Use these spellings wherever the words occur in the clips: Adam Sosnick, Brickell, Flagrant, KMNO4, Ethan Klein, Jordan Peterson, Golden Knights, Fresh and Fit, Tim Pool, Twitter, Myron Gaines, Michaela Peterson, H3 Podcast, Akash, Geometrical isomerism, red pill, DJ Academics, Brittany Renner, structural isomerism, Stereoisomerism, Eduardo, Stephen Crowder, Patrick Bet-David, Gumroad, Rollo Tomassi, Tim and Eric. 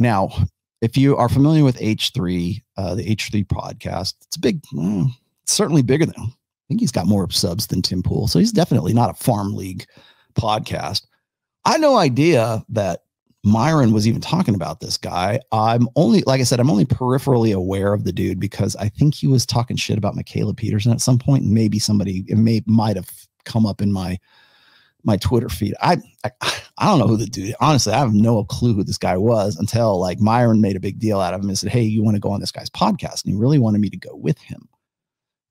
Now, if you are familiar with H3, the H3 podcast, it's a big, certainly bigger than, I think he's got more subs than Tim Pool. So he's definitely not a farm league podcast. I had no idea that Myron was even talking about this guy. I'm only, like I said, I'm only peripherally aware of the dude because I think he was talking shit about Michaela Peterson at some point. And maybe somebody, it might've come up in my Twitter feed. I don't know who the dude, honestly, I have no clue who this guy was until like Myron made a big deal out of him and said, hey, you want to go on this guy's podcast? And he really wanted me to go with him.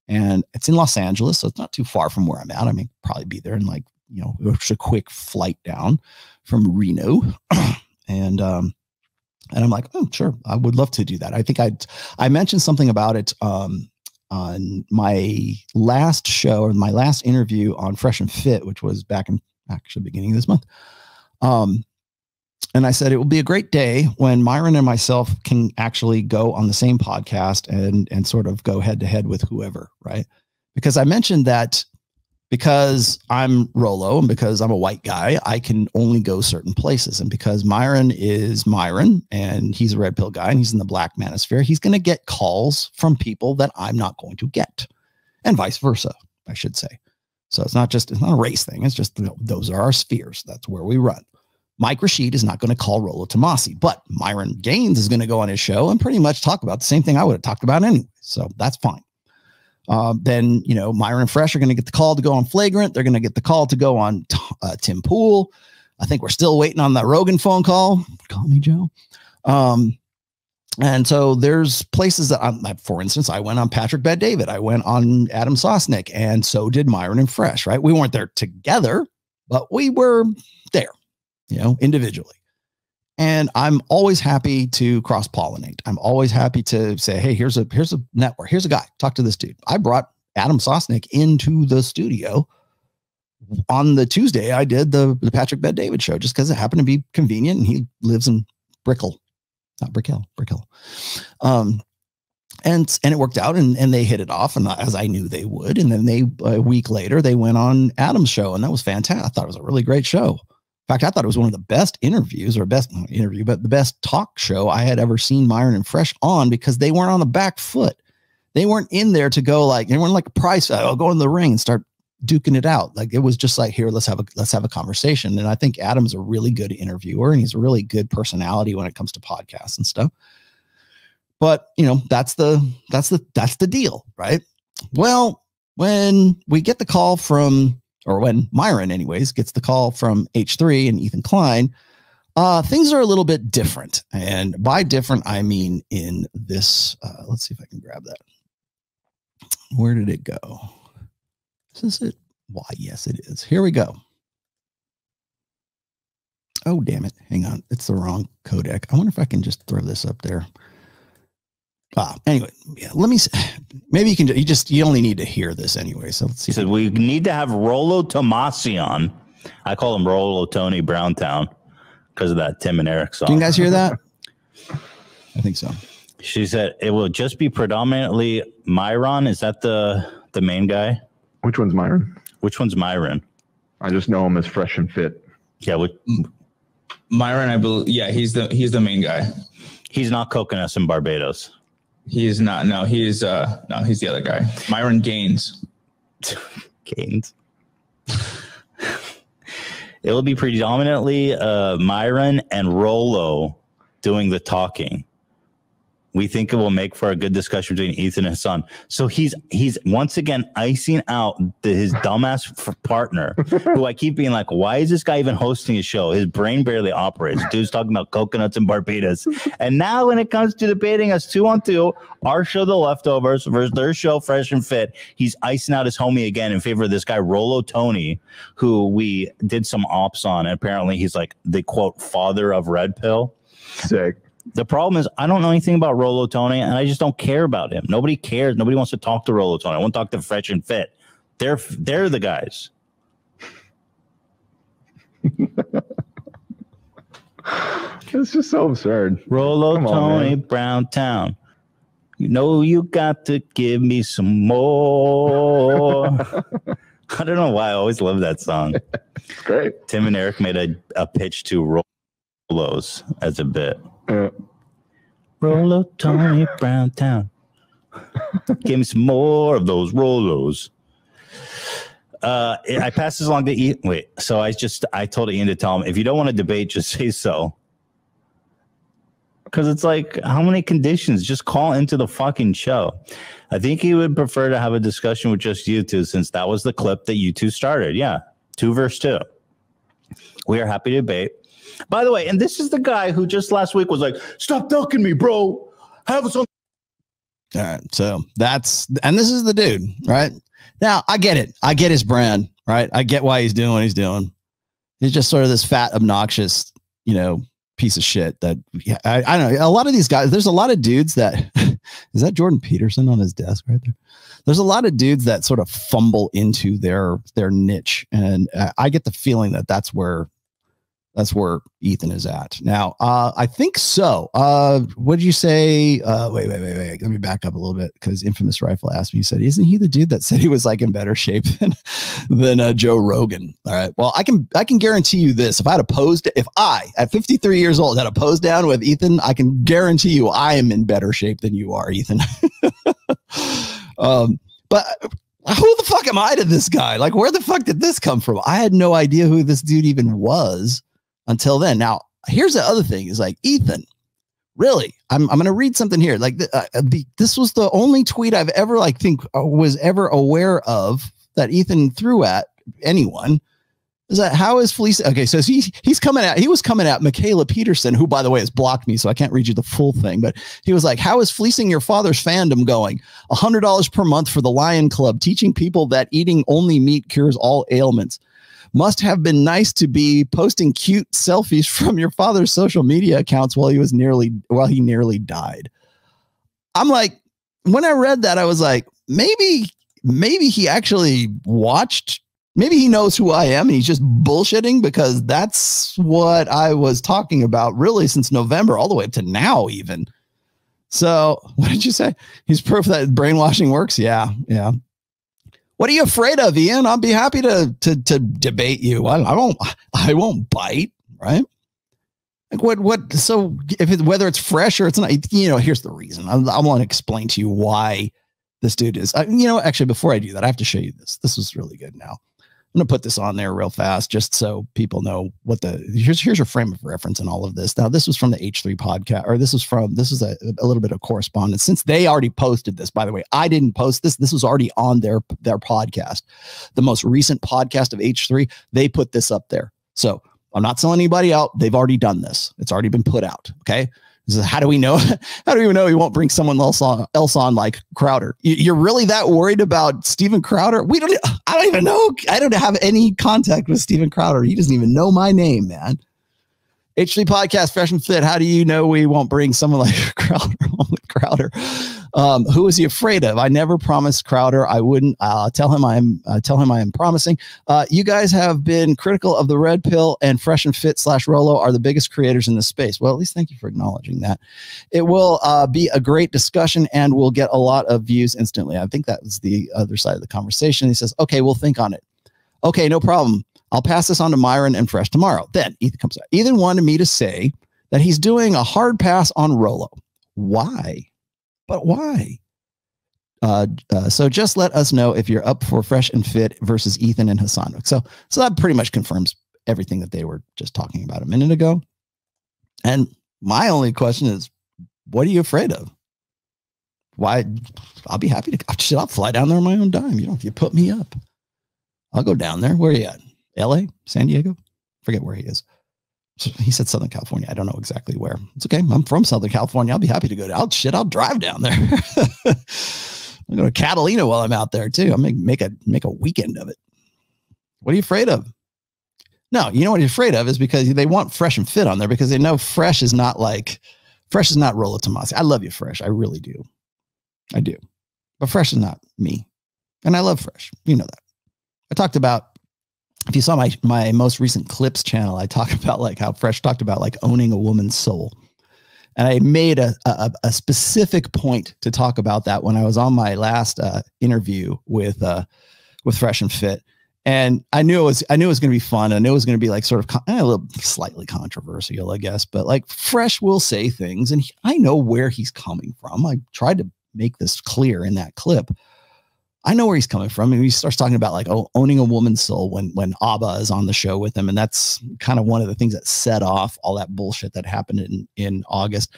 And it's in Los Angeles. So it's not too far from where I'm at. I mean, probably be there in like, you know, it's a quick flight down from Reno. And I'm like, oh, sure. I would love to do that. I think I mentioned something about it, on my last show or my last interview on Fresh and Fit, which was back in actually beginning of this month. And I said, it will be a great day when Myron and myself can actually go on the same podcast and sort of go head to head with whoever, right? Because I mentioned that, because I'm Rollo and because I'm a white guy, I can only go certain places. And because Myron is Myron and he's a red pill guy and he's in the black manosphere, he's going to get calls from people that I'm not going to get, and vice versa, I should say. So it's not a race thing. It's just, you know, those are our spheres. That's where we run. Mike Rashid is not going to call Rollo Tomassi, but Myron Gaines is going to go on his show and pretty much talk about the same thing I would have talked about anyway. So that's fine. Then, you know, Myron and Fresh are going to get the call to go on Flagrant. They're going to get the call to go on Tim Pool. I think we're still waiting on that Rogan phone call. Call me, Joe. And so there's places that I'm, for instance, I went on Patrick Bet-David. I went on Adam Sosnick, and so did Myron and Fresh, right? We weren't there together, but we were there, you know, individually. And I'm always happy to cross-pollinate. I'm always happy to say, hey, here's a network. Here's a guy. Talk to this dude. I brought Adam Sosnick into the studio on the Tuesday. I did the Patrick Bet-David show just because it happened to be convenient. And he lives in Brickell, not Brickell, Brickell. And it worked out, and they hit it off, and as I knew they would. And then they, a week later, they went on Adam's show, and that was fantastic. I thought it was a really great show. In fact, I thought it was one of the best interviews, or best not interview, but the best talk show I had ever seen Myron and Fresh on, because they weren't on the back foot. They weren't in there to go like, they weren't like a prize fight. I'll go in the ring and start duking it out. Like, it was just like, here, let's have a conversation. And I think Adam's a really good interviewer, and he's a really good personality when it comes to podcasts and stuff. But, you know, that's the deal, right? Well, when we get the call from, or when Myron anyways gets the call from H3 and Ethan Klein, things are a little bit different. And by different, I mean in this, let's see if I can grab that. Where did it go? Is this it? Why, yes, it is. Here we go. Oh, damn it. Hang on. It's the wrong codec. I wonder if I can just throw this up there. Anyway, yeah, let me, maybe you can, you only need to hear this anyway. So let's see. He said, we need to have Rollo Tomassi on. I call him Rollo Tony Browntown because of that Tim and Eric song. Can you guys hear that? I think so. She said, it will just be predominantly Myron. Is that the main guy? Which one's Myron? Which one's Myron? I just know him as Fresh and Fit. Yeah. Myron, I believe. Yeah. He's the main guy. He's not Coconuts in Barbados. He is not. No, he is. No, he's the other guy. Myron Gaines. Gaines. It will be predominantly Myron and Rollo doing the talking. We think it will make for a good discussion between Ethan and his son. So he's once again icing out his dumbass partner, who I keep being like, why is this guy even hosting a show? His brain barely operates. Dude's talking about coconuts and Barbados. And now when it comes to debating us 2-on-2, our show, The Leftovers, versus their show, Fresh and Fit, he's icing out his homie again in favor of this guy, Rollo Tony, who we did some ops on. And apparently he's like the, quote, father of Red Pill. Sick. The problem is I don't know anything about Rollo Tony, and I just don't care about him. Nobody cares. Nobody wants to talk to Rollo Tony. I won't talk to Fresh and Fit. They're the guys. It's just so absurd. Rollo Tony Browntown. You know you got to give me some more. I don't know why I always love that song. It's great. Tim and Eric made a pitch to Rollos as a bit. Rollo Tommy Brown Town. Give me some more of those Rollos. I passed this along to Ian. Wait, so I told Ian to tell him, if you don't want to debate, just say so. Because it's like, how many conditions? Just call into the fucking show. I think he would prefer to have a discussion with just you two, since that was the clip that you two started. Yeah, 2 versus 2. We are happy to debate. By the way, and this is the guy who just last week was like, stop ducking me, bro. Have us on. All right, so and this is the dude, right? Now, I get it. I get his brand, right? I get why he's doing what he's doing. He's just sort of this fat, obnoxious, you know, piece of shit that I don't know. A lot of these guys, there's a lot of dudes that is that Jordan Peterson on his desk right there? There's a lot of dudes that sort of fumble into their niche. And I get the feeling that that's where Ethan is at now. I think so. What did you say? Wait. Let me back up a little bit, because Infamous Rifle asked me. He said, "Isn't he the dude that said he was like in better shape than Joe Rogan?" All right. Well, I can guarantee you this. If I had opposed, if I at 53 years old had a pose down with Ethan, I can guarantee you I am in better shape than you are, Ethan. But who the fuck am I to this guy? Like, where the fuck did this come from? I had no idea who this dude even was. Until then. Now, here's the other thing is like, Ethan, really, I'm going to read something here. Like this was the only tweet I've ever, like, think was ever aware of that Ethan threw at anyone. Is that how is Felicia? Okay. So he was coming at Michaela Peterson, who, by the way, has blocked me, so I can't read you the full thing, but he was like, how is fleecing your father's fandom going? $100 per month for the Lion Club, teaching people that eating only meat cures all ailments. Must have been nice to be posting cute selfies from your father's social media accounts while he nearly died. I'm like, when I read that, I was like, maybe he actually watched, maybe he knows who I am and he's just bullshitting, because that's what I was talking about really since November all the way up to now even. So what did you say? He's proof that brainwashing works. Yeah. Yeah. What are you afraid of, Ian? I'll be happy to debate you. I won't bite, right? Like what? So if it, whether it's fresh or it's not, you know, here's the reason. I want to explain to you why this dude is. You know, actually, before I do that, I have to show you this. This was really good. Now I'm gonna put this on there real fast, just so people know what the here's your frame of reference in all of this. Now this was from the H3 podcast, or this is a little bit of correspondence, since they already posted this. By the way, I didn't post this. This was already on their podcast, the most recent podcast of H3. They put this up there, so I'm not selling anybody out. They've already done this. It's already been put out. Okay. So how do we know? How do we know he won't bring someone else on like Crowder? You're really that worried about Stephen Crowder? I don't even know. I don't have any contact with Stephen Crowder. He doesn't even know my name, man. H3 Podcast, Fresh and Fit. How do you know we won't bring someone like Crowder? Who is he afraid of? I never promised Crowder I wouldn't. Tell him I am promising. You guys have been critical of the Red Pill, and Fresh and Fit / Rollo are the biggest creators in this space. Well, at least thank you for acknowledging that. It will be a great discussion and we'll get a lot of views instantly. I think that was the other side of the conversation. He says, okay, we'll think on it. Okay, no problem. I'll pass this on to Myron and Fresh tomorrow. Then Ethan comes out. Ethan wanted me to say that he's doing a hard pass on Rollo. Why? But why? So just let us know if you're up for Fresh and Fit versus Ethan and Hassan. So that pretty much confirms everything that they were just talking about a minute ago. And my only question is, what are you afraid of? Why? I'll be happy to. Shit, I'll fly down there on my own dime. You know, if you put me up, I'll go down there. Where are you at? LA, San Diego, forget where he is. He said Southern California. I don't know exactly where. It's okay. I'm from Southern California. I'll be happy to go down. Shit, I'll drive down there. I'll go to Catalina while I'm out there too. I'll make a weekend of it. What are you afraid of? No, you know what you're afraid of is because they want Fresh and Fit on there, because they know Fresh is not Rollo Tomassi. I love you, Fresh. I really do. I do. But Fresh is not me. And I love Fresh. You know that. I talked about, if you saw my most recent clips channel, I talk about like how Fresh talked about like owning a woman's soul. And I made a specific point to talk about that when I was on my last interview with Fresh and Fit. And I knew it was going to be fun. I knew it was going to be like sort of a little slightly controversial, I guess, but like Fresh will say things and I know where he's coming from. I tried to make this clear in that clip. I know where he's coming from. And he starts talking about like, oh, owning a woman's soul when ABBA is on the show with him. And that's kind of one of the things that set off all that bullshit that happened in August.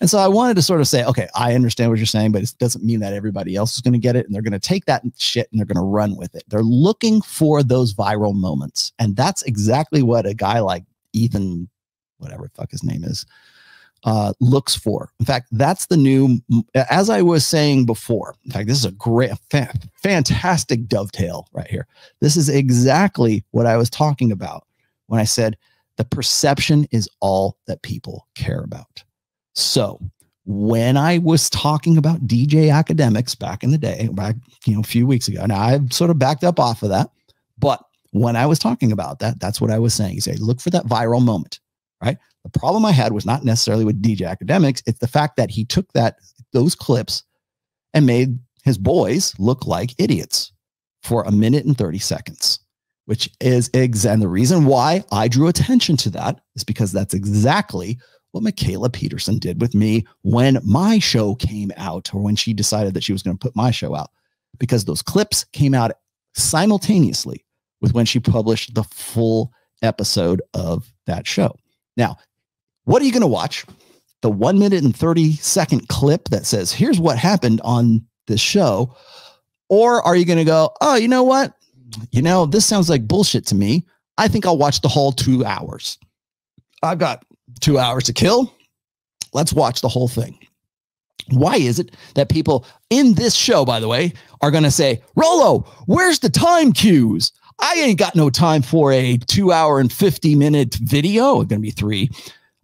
And so I wanted to sort of say, okay, I understand what you're saying, but it doesn't mean that everybody else is going to get it. And they're going to take that shit and they're going to run with it. They're looking for those viral moments. And that's exactly what a guy like Ethan, whatever the fuck his name is, looks for. In fact, that's the new, as I was saying before, in fact, this is a great, fantastic dovetail right here. This is exactly what I was talking about when I said the perception is all that people care about. So when I was talking about DJ Academics back in the day, back, you know, a few weeks ago, now I've sort of backed up off of that, but when I was talking about that, that's what I was saying. You say, look for that viral moment, right? The problem I had was not necessarily with DJ Academics. It's the fact that he took those clips and made his boys look like idiots for a minute and 30 seconds, which is and the reason why I drew attention to that is because that's exactly what Michaela Peterson did with me when my show came out, or when she decided that she was going to put my show out, because those clips came out simultaneously with when she published the full episode of that show. Now, what are you going to watch? The 1-minute and 30-second clip that says, here's what happened on this show. Or are you going to go, oh, you know what? You know, this sounds like bullshit to me. I think I'll watch the whole 2 hours. I've got 2 hours to kill. Let's watch the whole thing. Why is it that people in this show, by the way, are going to say, Rollo, where's the time cues? I ain't got no time for a 2-hour and 50-minute video. It's going to be 3.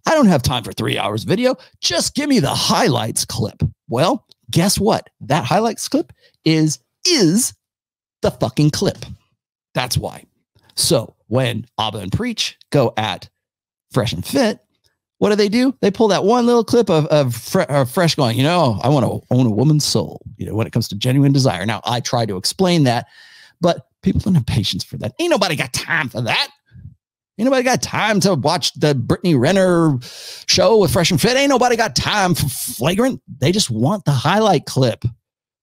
I don't have time for 3 hours video. Just give me the highlights clip. Well, guess what? That highlights clip is the fucking clip. That's why. So when ABBA and Preach go at Fresh and Fit, what do? They pull that one little clip of Fresh going, you know, I want to own a woman's soul, you know, when it comes to genuine desire. Now, I try to explain that, but people don't have patience for that. Ain't nobody got time for that. Ain't nobody got time to watch the Brittany Renner show with Fresh and Fit. Ain't nobody got time for Flagrant. They just want the highlight clip.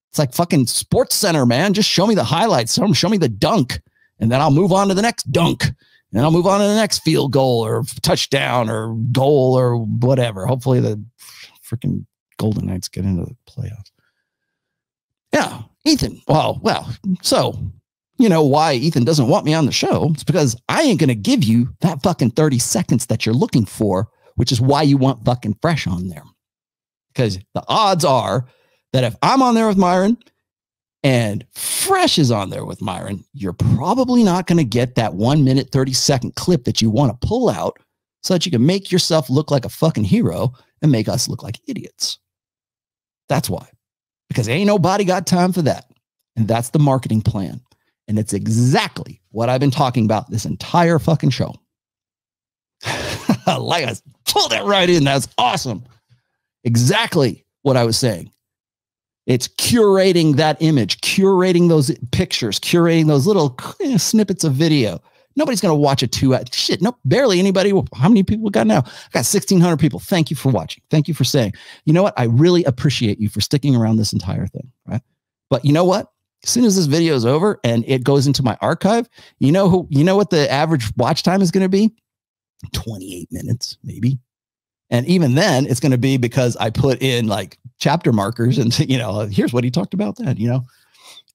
It's like fucking Sports Center, man. Just show me the highlights. Show me the dunk, and then I'll move on to the next dunk. And I'll move on to the next field goal or touchdown or goal or whatever. Hopefully the freaking Golden Knights get into the playoffs. Yeah, Ethan. Well, so you know why Ethan doesn't want me on the show. It's because I ain't going to give you that fucking 30 seconds that you're looking for, which is why you want fucking Fresh on there. Because the odds are that if I'm on there with Myron and Fresh is on there with Myron, you're probably not going to get that 1-minute, 30-second clip that you want to pull out so that you can make yourself look like a fucking hero and make us look like idiots. That's why. Because ain't nobody got time for that. And that's the marketing plan. And it's exactly what I've been talking about this entire fucking show. Like I pulled that right in. That's awesome. Exactly what I was saying. It's curating that image, curating those pictures, curating those little snippets of video. Nobody's going to watch a 2 hour. Shit, nope, barely anybody. How many people we got now? I got 1,600 people. Thank you for watching. Thank you for saying, you know what? I really appreciate you for sticking around this entire thing, right? But you know what? As soon as this video is over and it goes into my archive, you know what the average watch time is going to be? 28 minutes, maybe. And even then, it's going to be because I put in like chapter markers and, you know, here's what he talked about then, you know.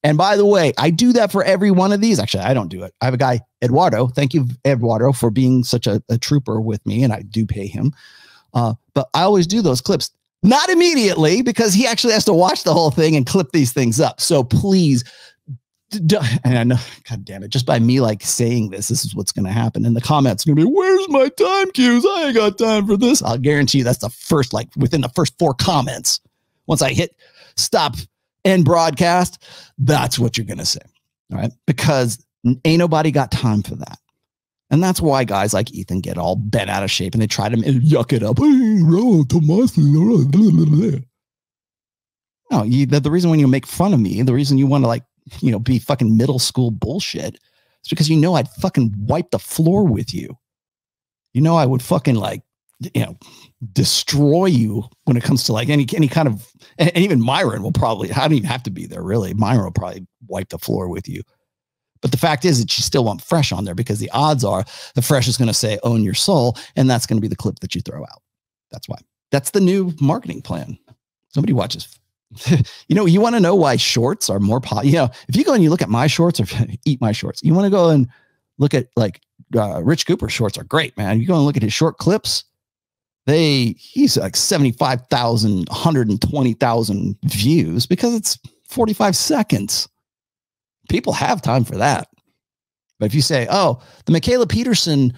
And by the way, I do that for every one of these. Actually, I don't do it. I have a guy, Eduardo. Thank you, Eduardo, for being such a trooper with me. And I do pay him. But I always do those clips. Not immediately, because he actually has to watch the whole thing and clip these things up. So please, and I know, God damn it, just by me like saying this is what's going to happen in the comments. It's going to be, where's my time cues? I ain't got time for this. I'll guarantee you that's the first, like within the first 4 comments. Once I hit stop and broadcast, that's what you're going to say. All right. Because ain't nobody got time for that. And that's why guys like Ethan get all bent out of shape and they try to yuck it up. No, the reason when you make fun of me, the reason you want to like, you know, be fucking middle school bullshit It's because, you know, I'd fucking wipe the floor with you. You know, I would fucking, like, you know, destroy you when it comes to like any kind of, and even Myron will probably, I don't even have to be there really. Myron will probably wipe the floor with you. But the fact is that you still want Fresh on there because the odds are the Fresh is going to say own your soul. And that's going to be the clip that you throw out. That's why. That's the new marketing plan. Somebody watches. You know, you want to know why shorts are more popular. You know, if you go and you look at my shorts or eat my shorts, you want to go and look at like Rich Cooper's shorts are great, man. You go and look at his short clips. He's like 75,000, 120,000 views because it's 45 seconds. People have time for that. But if you say, oh, the Michaela Peterson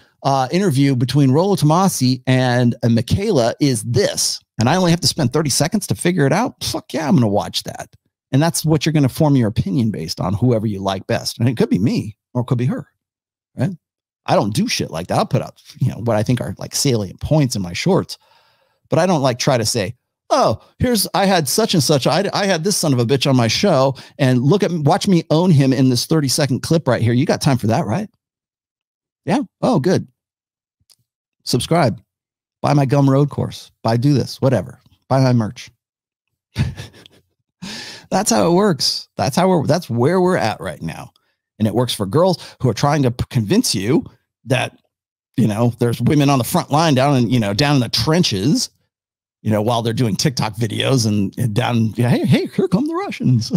interview between Rollo Tomassi and Michaela is this, and I only have to spend 30 seconds to figure it out, fuck yeah, I'm going to watch that. And that's what you're going to form your opinion based on, whoever you like best. And it could be me or it could be her. Right? I don't do shit like that. I'll put up, you know, what I think are like salient points in my shorts, but I don't like try to say, oh, here's, I had such and such. I had this son of a bitch on my show and watch me own him in this 30-second clip right here. You got time for that, right? Yeah. Oh, good. Subscribe, buy my Gumroad course, do this, whatever, buy my merch. That's how it works. That's where we're at right now. And it works for girls who are trying to convince you that, you know, there's women on the front line down in, you know, down in the trenches, you know, while they're doing TikTok videos and down, you know, hey, here come the Russians.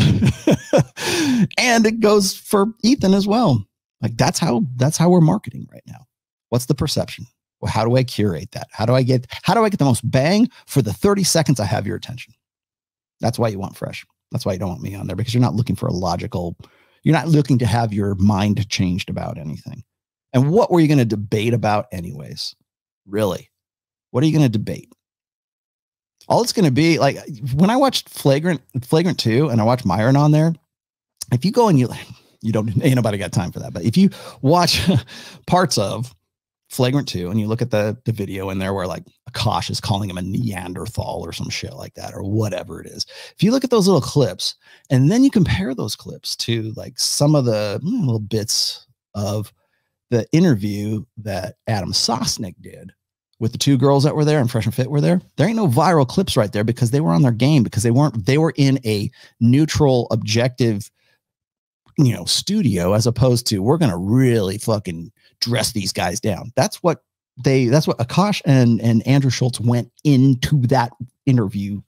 And it goes for Ethan as well. Like that's how we're marketing right now. What's the perception? Well, how do I curate that? How do I get the most bang for the 30 seconds I have your attention? That's why you want Fresh. That's why you don't want me on there, because you're not looking for a logical, you're not looking to have your mind changed about anything. And what were you going to debate about anyways? Really? What are you going to debate? All it's going to be like when I watched Flagrant 2 and I watched Myron on there, if you go and you don't, ain't nobody got time for that. But if you watch parts of Flagrant 2 and you look at the video in there where like Akash is calling him a Neanderthal or some shit like that or whatever it is. If you look at those little clips and then you compare those clips to like some of the little bits of the interview that Adam Sosnick did with the two girls that were there and Fresh and Fit were there. There ain't no viral clips right there because they were on their game, because they were in a neutral, objective, you know, studio, as opposed to we're going to really fucking dress these guys down. That's what Akash and Andrew Schultz went into that interview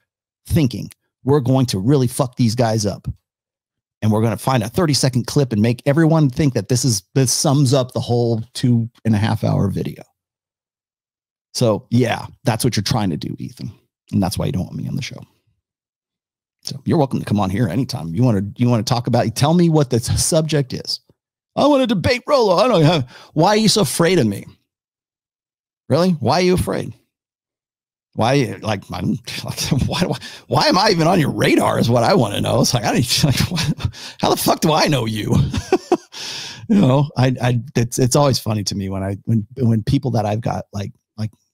thinking, we're going to really fuck these guys up. And we're going to find a 30-second clip and make everyone think that this sums up the whole 2.5-hour video. So yeah, that's what you're trying to do, Ethan. And that's why you don't want me on the show. So you're welcome to come on here anytime you want to. You want to talk about, tell me what the subject is. I want to debate Rollo. I don't know. Why are you so afraid of me? Really? Why are you afraid? Why am I even on your radar is what I want to know. It's like, I don't, like, what, how the fuck do I know you? You know, it's always funny to me when people that I've got like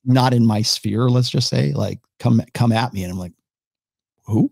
not in my sphere, let's just say, like come at me and I'm like, who?